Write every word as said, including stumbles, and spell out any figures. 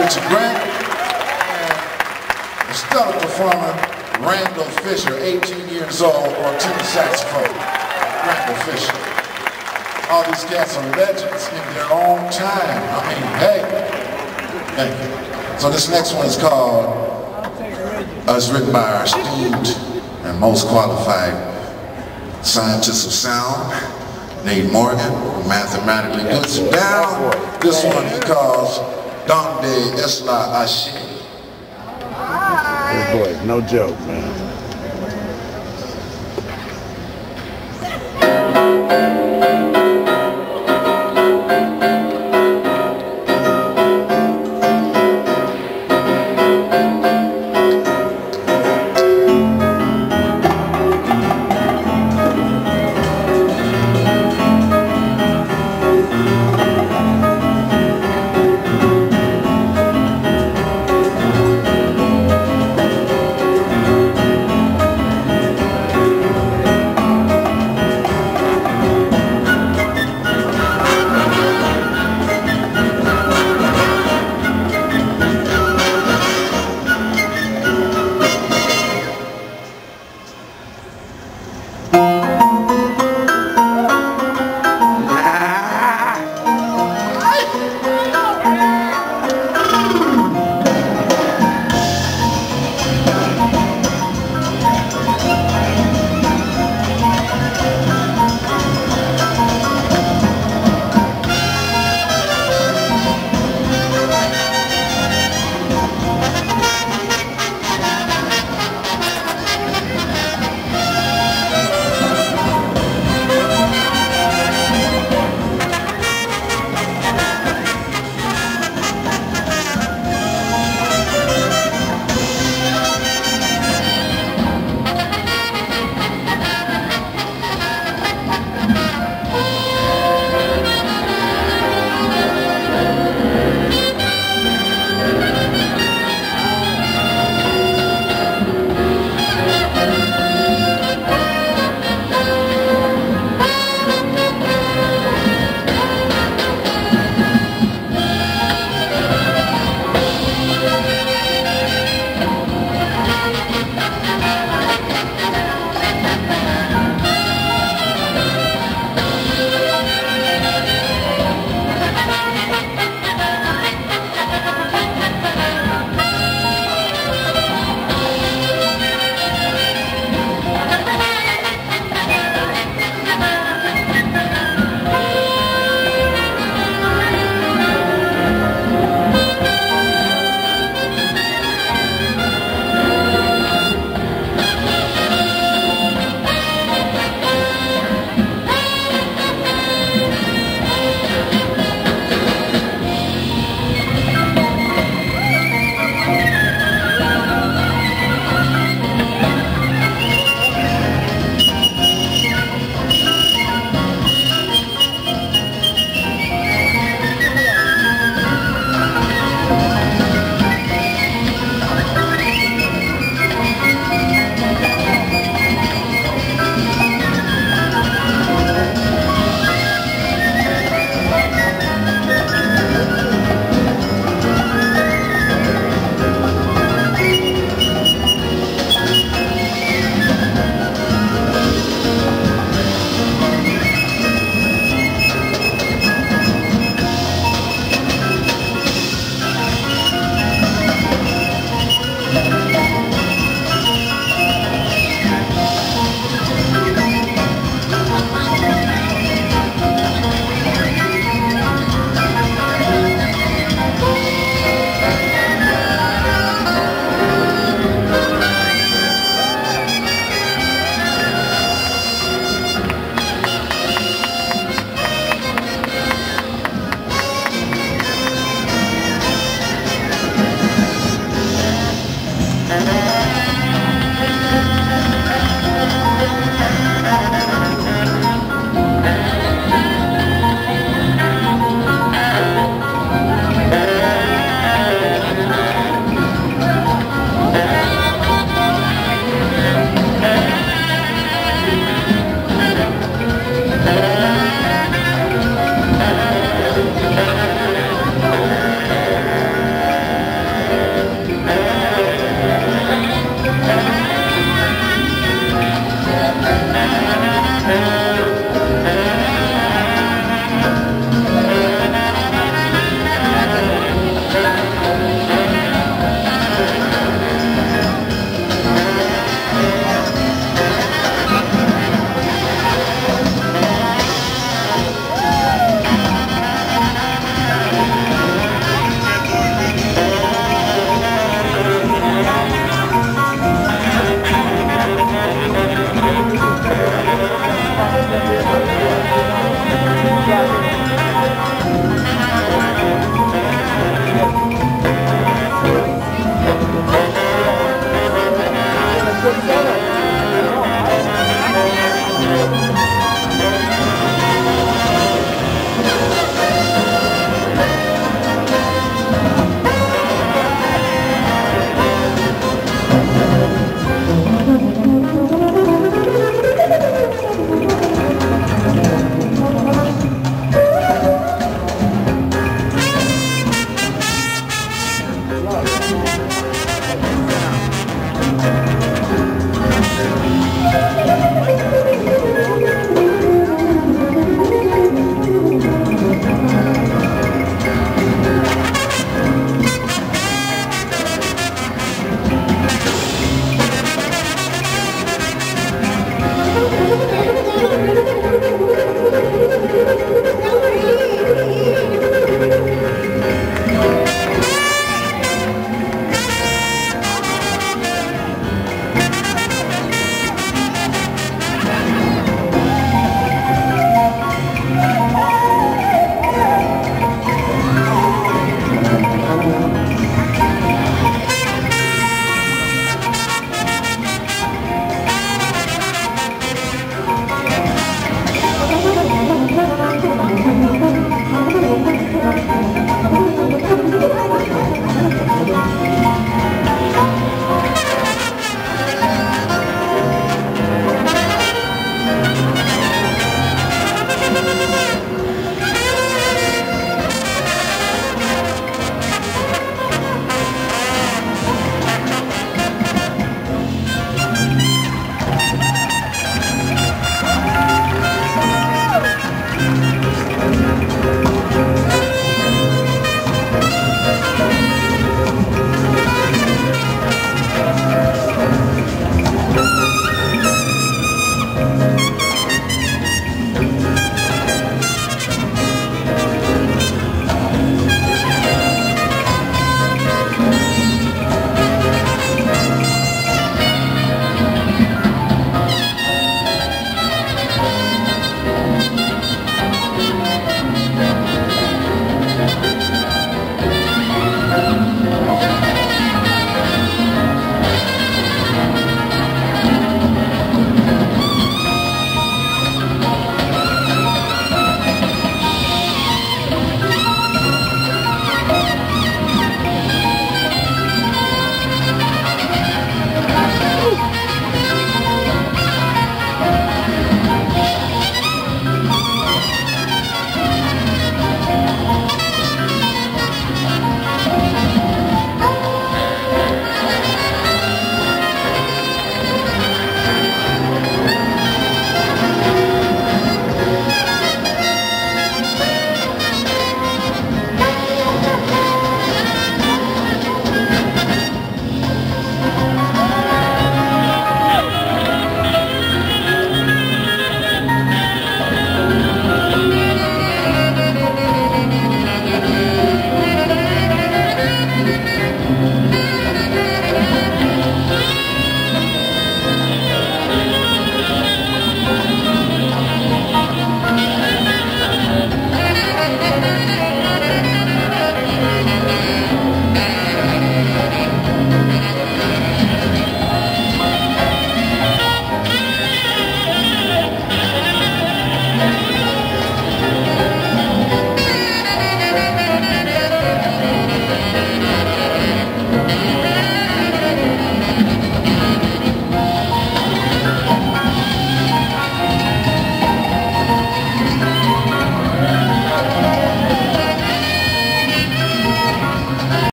Richard Grant, and the stellar performer, Randall Fisher, eighteen years old, on Tim Saxophone. Randall Fisher. All these cats are legends in their own time. I mean, hey, thank you. So this next one is called, uh, it's written by our esteemed and most qualified scientist of sound, Nate Morgan, mathematically puts it down. This one he calls Dante Esla Ashley. Good boy, no joke, man.